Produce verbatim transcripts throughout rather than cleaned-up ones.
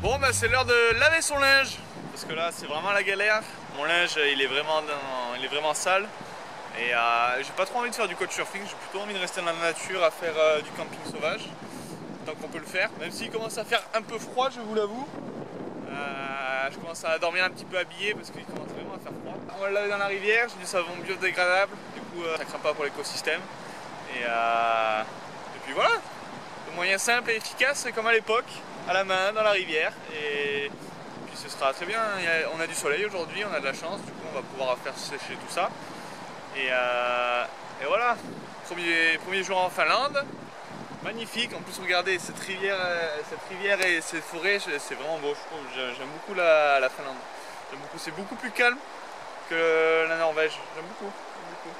Bon bah c'est l'heure de laver son linge, parce que là c'est vraiment la galère. Mon linge il est vraiment, il est vraiment sale. Et euh, j'ai pas trop envie de faire du couchsurfing, j'ai plutôt envie de rester dans la nature à faire euh, du camping sauvage, tant qu'on peut le faire. Même s'il commence à faire un peu froid, je vous l'avoue. Euh, je commence à dormir un petit peu habillé parce qu'il commence vraiment à faire froid. On va le laver dans la rivière, j'ai du savon biodégradable, du coup euh, ça craint pas pour l'écosystème. Et, euh, et puis voilà, le moyen simple et efficace, c'est comme à l'époque, à la main, dans la rivière. Et, et puis ce sera très bien, on a du soleil aujourd'hui, on a de la chance, du coup on va pouvoir faire sécher tout ça. Et, euh, et voilà, premier, premier jour en Finlande, magnifique. En plus, regardez cette rivière, cette rivière et ces forêts, c'est vraiment beau. J'aime beaucoup la, la Finlande. J'aime beaucoup, c'est beaucoup plus calme que la Norvège. J'aime beaucoup, beaucoup.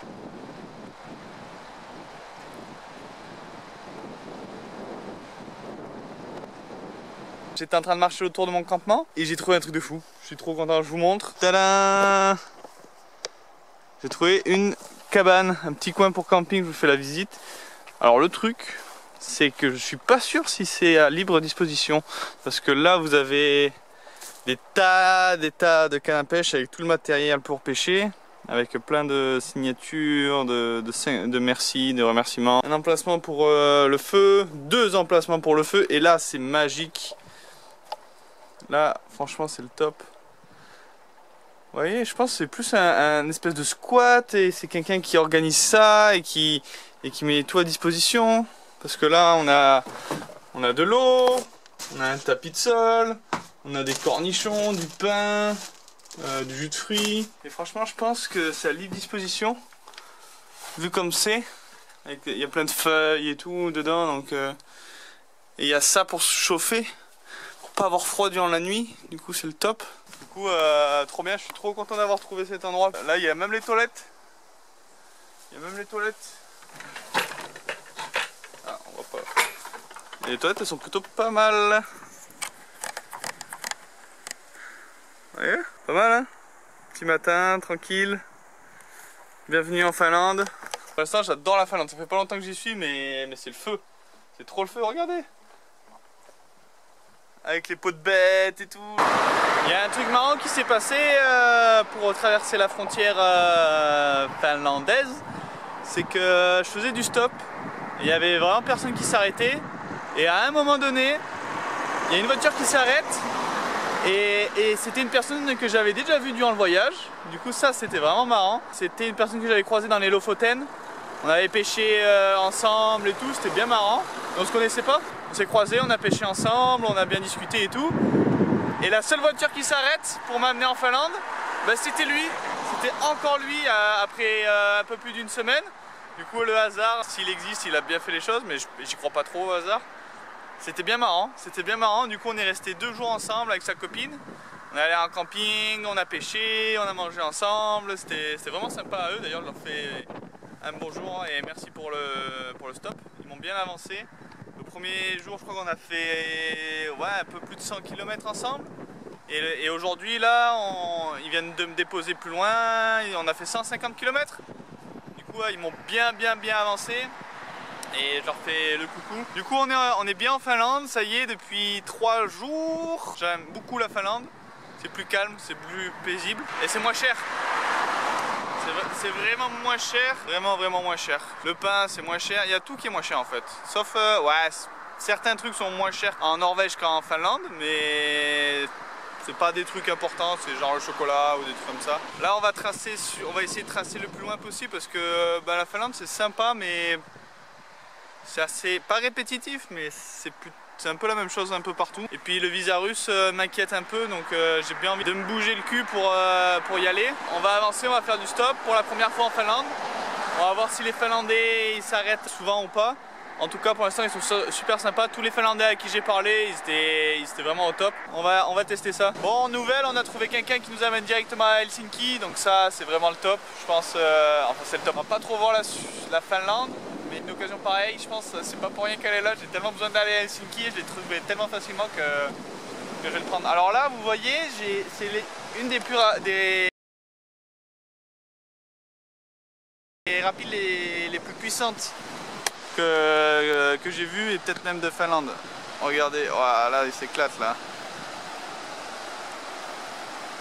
J'étais en train de marcher autour de mon campement et j'ai trouvé un truc de fou. Je suis trop content, je vous montre. Tadam! J'ai trouvé une cabane, un petit coin pour camping, je vous fais la visite. Alors le truc, c'est que je suis pas sûr si c'est à libre disposition. Parce que là, vous avez des tas, des tas de cannes à pêche avec tout le matériel pour pêcher. Avec plein de signatures, de, de, de merci, de remerciements. Un emplacement pour euh, le feu, deux emplacements pour le feu. Et là, c'est magique. Là, franchement, c'est le top. Vous voyez, je pense que c'est plus un, un espèce de squat et c'est quelqu'un qui organise ça et qui, et qui met tout à disposition. Parce que là, on a, on a de l'eau, on a un tapis de sol, on a des cornichons, du pain, euh, du jus de fruits. Et franchement, je pense que c'est à libre disposition, vu comme c'est. Il y a plein de feuilles et tout dedans. Donc, euh, et il y a ça pour se chauffer, pour pas avoir froid durant la nuit. Du coup, c'est le top. Du coup, euh, trop bien, je suis trop content d'avoir trouvé cet endroit. Là, il y a même les toilettes. Il y a même les toilettes. Ah, on voit pas. Et les toilettes, elles sont plutôt pas mal. Vous voyez, pas mal, hein. Petit matin, tranquille. Bienvenue en Finlande. Pour l'instant, j'adore la Finlande. Ça fait pas longtemps que j'y suis, mais, mais c'est le feu. C'est trop le feu, regardez. Avec les peaux de bêtes et tout. Il y a un truc marrant qui s'est passé euh, pour traverser la frontière euh, finlandaise. C'est que je faisais du stop. Il y avait vraiment personne qui s'arrêtait. Et à un moment donné, il y a une voiture qui s'arrête. Et, et c'était une personne que j'avais déjà vue durant le voyage. Du coup, ça, c'était vraiment marrant. C'était une personne que j'avais croisée dans les Lofoten. On avait pêché euh, ensemble et tout. C'était bien marrant. On se connaissait pas. On s'est croisés, on a pêché ensemble, on a bien discuté et tout. Et la seule voiture qui s'arrête pour m'amener en Finlande, bah c'était lui. C'était encore lui après un peu plus d'une semaine. Du coup, le hasard, s'il existe, il a bien fait les choses, mais j'y crois pas trop au hasard. C'était bien marrant, c'était bien marrant. Du coup, on est resté deux jours ensemble avec sa copine. On est allé en camping, on a pêché, on a mangé ensemble. C'était vraiment sympa à eux. D'ailleurs, je leur fais un bonjour et merci pour le, pour le stop. Ils m'ont bien avancé. Le premier jour, je crois qu'on a fait ouais, un peu plus de cent kilomètres ensemble. Et, et aujourd'hui, là, on, ils viennent de me déposer plus loin. On a fait cent cinquante kilomètres. Du coup, ils m'ont bien, bien, bien avancé. Et je leur fais le coucou. Du coup, on est, on est bien en Finlande. Ça y est, depuis trois jours. J'aime beaucoup la Finlande. C'est plus calme, c'est plus paisible. Et c'est moins cher. C'est vraiment moins cher, vraiment vraiment moins cher. Le pain c'est moins cher, il y a tout qui est moins cher en fait. Sauf, euh, ouais, certains trucs sont moins chers en Norvège qu'en Finlande, mais c'est pas des trucs importants, c'est genre le chocolat ou des trucs comme ça. Là on va tracer, on va essayer de tracer le plus loin possible parce que bah, la Finlande c'est sympa mais c'est assez, pas répétitif mais c'est plus... C'est un peu la même chose un peu partout. Et puis le visa russe euh, m'inquiète un peu, donc euh, j'ai bien envie de me bouger le cul pour, euh, pour y aller. On va avancer, on va faire du stop pour la première fois en Finlande. On va voir si les Finlandais ils s'arrêtent souvent ou pas. En tout cas pour l'instant ils sont super sympas. Tous les Finlandais à qui j'ai parlé, ils étaient, ils étaient vraiment au top. On va, on va tester ça. Bon, nouvelle, on a trouvé quelqu'un qui nous amène directement à Helsinki. Donc ça c'est vraiment le top. Je pense, euh, enfin c'est le top. On va pas trop voir la, la Finlande. Mais une occasion pareille, je pense, c'est pas pour rien qu'elle est là. J'ai tellement besoin d'aller à Helsinki et je l'ai trouvé tellement facilement que, que je vais le prendre. Alors là, vous voyez, c'est une des plus ra des... des rapides les, les plus puissantes que, euh, que j'ai vues et peut-être même de Finlande. Regardez, oh, là, il s'éclate là.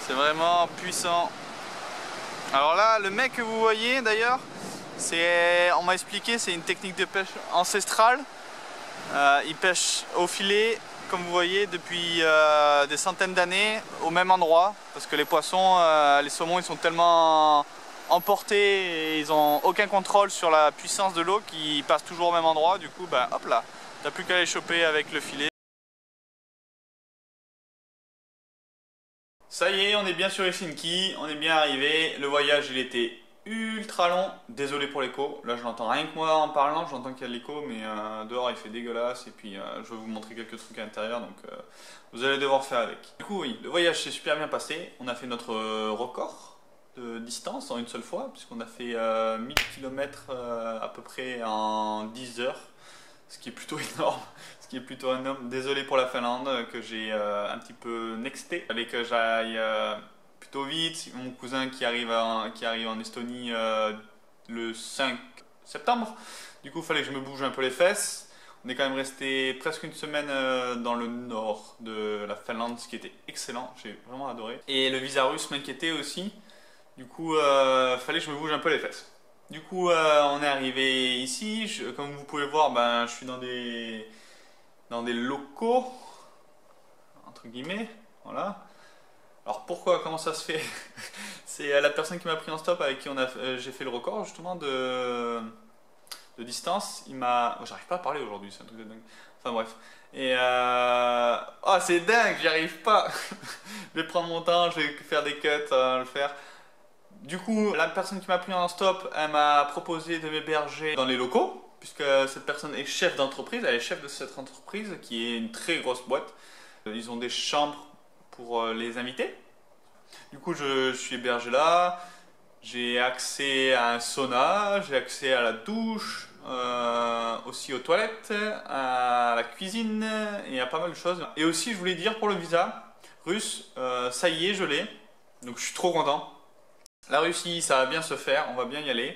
C'est vraiment puissant. Alors là, le mec que vous voyez d'ailleurs, c'est, on m'a expliqué, c'est une technique de pêche ancestrale. Euh, il pêche au filet, comme vous voyez, depuis euh, des centaines d'années, au même endroit. Parce que les poissons, euh, les saumons, ils sont tellement emportés et ils n'ont aucun contrôle sur la puissance de l'eau qu'ils passent toujours au même endroit. Du coup, ben, hop là, t'as plus qu'à les choper avec le filet. Ça y est, on est bien sur Helsinki, on est bien arrivé. Le voyage, il était ultra long. Désolé pour l'écho, là je n'entends rien que moi en parlant, j'entends qu'il y a de l'écho, mais euh, dehors il fait dégueulasse. Et puis euh, je vais vous montrer quelques trucs à l'intérieur, donc euh, vous allez devoir faire avec. Du coup, oui, le voyage s'est super bien passé. On a fait notre record de distance en une seule fois, puisqu'on a fait euh, mille kilomètres euh, à peu près en dix heures, ce qui est plutôt énorme. Qui est plutôt un homme. Désolé pour la Finlande que j'ai euh, un petit peu nexté. Il fallait que j'aille euh, plutôt vite. Mon cousin qui arrive, à, qui arrive en Estonie euh, le cinq septembre. Du coup, il fallait que je me bouge un peu les fesses. On est quand même resté presque une semaine euh, dans le nord de la Finlande, ce qui était excellent. J'ai vraiment adoré. Et le visa russe m'inquiétait aussi. Du coup, euh, fallait que je me bouge un peu les fesses. Du coup, euh, on est arrivé ici. Je, comme vous pouvez voir, ben, je suis dans des... dans des locaux, entre guillemets, voilà. Alors pourquoi, comment ça se fait? C'est la personne qui m'a pris en stop avec qui on a, euh, j'ai fait le record justement de, de distance. Il m'a... Oh, j'arrive pas à parler aujourd'hui, c'est un truc de dingue. Enfin bref. Et... Euh... Oh c'est dingue, j'y arrive pas. Je vais prendre mon temps, je vais faire des cuts, euh, le faire. Du coup, la personne qui m'a pris en stop, elle m'a proposé de m'héberger dans les locaux. Puisque cette personne est chef d'entreprise, elle est chef de cette entreprise qui est une très grosse boîte. Ils ont des chambres pour les invités. Du coup, je, je suis hébergé là, j'ai accès à un sauna, j'ai accès à la douche, euh, aussi aux toilettes, à la cuisine et à pas mal de choses. Et aussi, je voulais dire pour le visa russe, euh, ça y est, je l'ai. Donc, je suis trop content. La Russie, ça va bien se faire, on va bien y aller.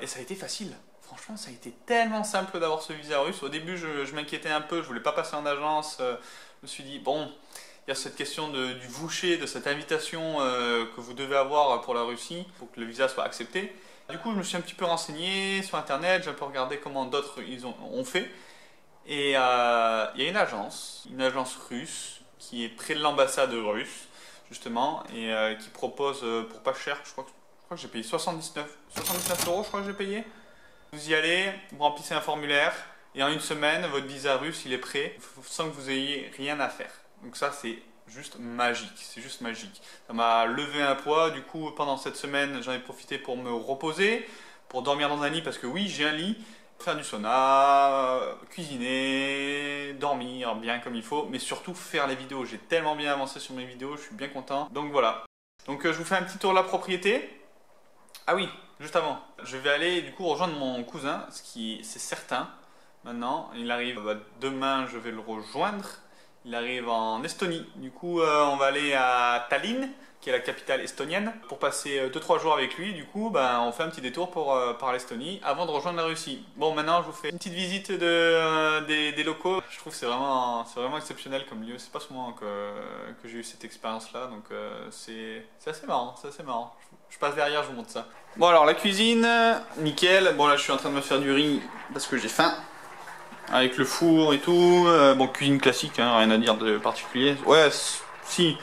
Et ça a été facile. Franchement, ça a été tellement simple d'avoir ce visa russe. Au début, je, je m'inquiétais un peu, je voulais pas passer en agence. Euh, je me suis dit, bon, il y a cette question de, du voucher, de cette invitation euh, que vous devez avoir pour la Russie, pour que le visa soit accepté. Du coup, je me suis un petit peu renseigné sur Internet, j'ai un peu regardé comment d'autres ils ont, ont fait. Et il euh, y a une agence, une agence russe, qui est près de l'ambassade russe, justement, et euh, qui propose euh, pour pas cher, je crois que, je crois que j'ai payé soixante-dix-neuf euros, je crois que j'ai payé. Vous y allez, vous remplissez un formulaire et en une semaine, votre visa russe, il est prêt sans que vous ayez rien à faire. Donc ça, c'est juste magique, c'est juste magique. Ça m'a levé un poids, du coup, pendant cette semaine, j'en ai profité pour me reposer, pour dormir dans un lit, parce que oui, j'ai un lit, faire du sauna, cuisiner, dormir bien comme il faut, mais surtout faire les vidéos. J'ai tellement bien avancé sur mes vidéos, je suis bien content. Donc voilà. Donc je vous fais un petit tour de la propriété. Ah oui, juste avant, je vais aller du coup rejoindre mon cousin, ce qui c'est certain. Maintenant, il arrive, bah, demain je vais le rejoindre. Il arrive en Estonie. Du coup, euh, on va aller à Tallinn, qui est la capitale estonienne, pour passer deux trois jours avec lui. Du coup, bah, on fait un petit détour pour, euh, par l'Estonie avant de rejoindre la Russie. Bon, maintenant je vous fais une petite visite de, euh, des, des locaux. Je trouve que c'est vraiment, vraiment exceptionnel comme lieu. C'est pas souvent que, que j'ai eu cette expérience-là, donc euh, c'est assez marrant, c'est assez marrant. Je passe derrière, je vous montre ça. Bon alors la cuisine, nickel. Bon là je suis en train de me faire du riz parce que j'ai faim. Avec le four et tout. Euh, bon cuisine classique, hein, rien à dire de particulier. Ouais, si.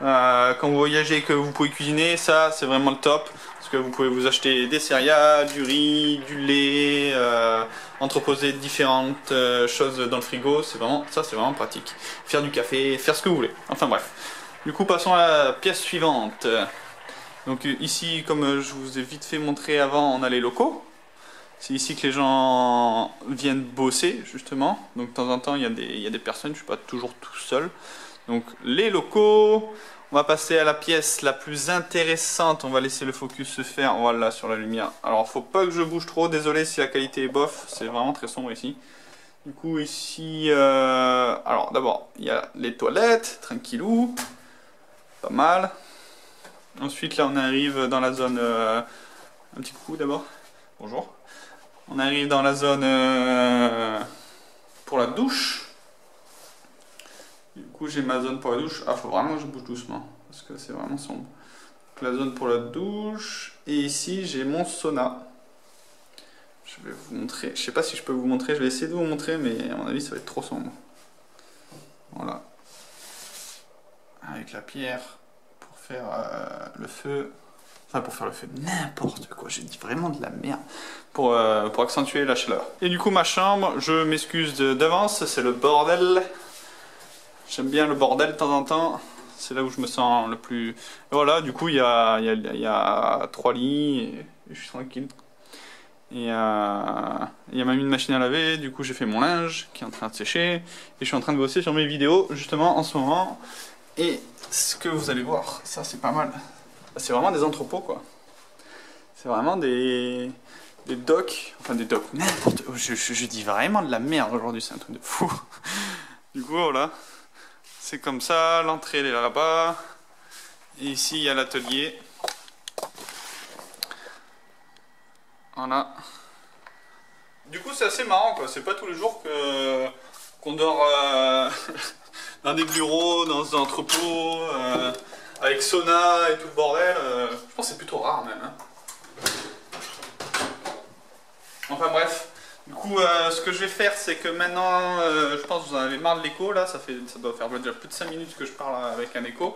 Euh, quand vous voyagez et que vous pouvez cuisiner, ça c'est vraiment le top. Parce que vous pouvez vous acheter des céréales, du riz, du lait, euh, entreposer différentes euh, choses dans le frigo. C'est vraiment, ça c'est vraiment pratique. Faire du café, faire ce que vous voulez. Enfin bref. Du coup passons à la pièce suivante. Donc ici, comme je vous ai vite fait montrer avant, on a les locaux. C'est ici que les gens viennent bosser, justement. Donc de temps en temps, il y a des, il y a des personnes, je ne suis pas toujours tout seul. Donc les locaux, on va passer à la pièce la plus intéressante. On va laisser le focus se faire, voilà, sur la lumière. Alors il ne faut pas que je bouge trop, désolé si la qualité est bof, c'est vraiment très sombre ici. Du coup ici, euh... alors d'abord, il y a les toilettes, tranquillou, pas mal. Ensuite là on arrive dans la zone, euh, un petit coucou d'abord, bonjour, on arrive dans la zone euh, pour la douche, coup j'ai ma zone pour la douche. Ah, faut vraiment que je bouge doucement parce que c'est vraiment sombre. Donc la zone pour la douche, et ici j'ai mon sauna. Je vais vous montrer, je sais pas si je peux vous montrer, je vais essayer de vous montrer, mais à mon avis ça va être trop sombre. Voilà, avec la pierre pour faire euh, le feu, enfin pour faire le feu, n'importe quoi, j'ai dit vraiment de la merde, pour, euh, pour accentuer la chaleur. Et du coup ma chambre, je m'excuse d'avance, c'est le bordel. J'aime bien le bordel de temps en temps, c'est là où je me sens le plus... Et voilà, du coup il y a, y, a, y a trois lits et je suis tranquille. Et il euh, y a même une machine à laver, du coup j'ai fait mon linge qui est en train de sécher et je suis en train de bosser sur mes vidéos justement en ce moment. Et ce que vous allez voir, ça c'est pas mal, c'est vraiment des entrepôts quoi, c'est vraiment des, des docks, enfin des docks, n'importe quoi, je, je, je dis vraiment de la merde aujourd'hui, c'est un truc de fou. Du coup voilà, c'est comme ça, l'entrée elle est là-bas, et ici il y a l'atelier. Voilà. Du coup c'est assez marrant quoi, c'est pas tous les jours que qu'on dort euh, dans des bureaux, dans des entrepôts, euh, avec sauna et tout le bordel, euh, je pense que c'est plutôt rare même. Hein. Enfin bref, du coup euh, ce que je vais faire c'est que maintenant, euh, je pense que vous en avez marre de l'écho là, ça, fait, ça doit faire déjà plus de cinq minutes que je parle avec un écho.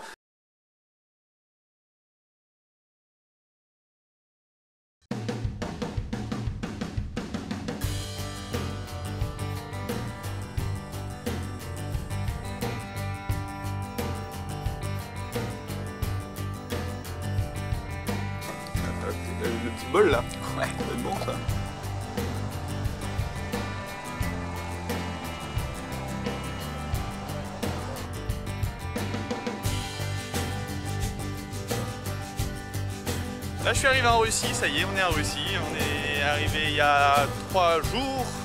Le petit bol là. Ouais, ça doit être bon ça. Là je suis arrivé en Russie, ça y est, on est en Russie. On est arrivé il y a trois jours.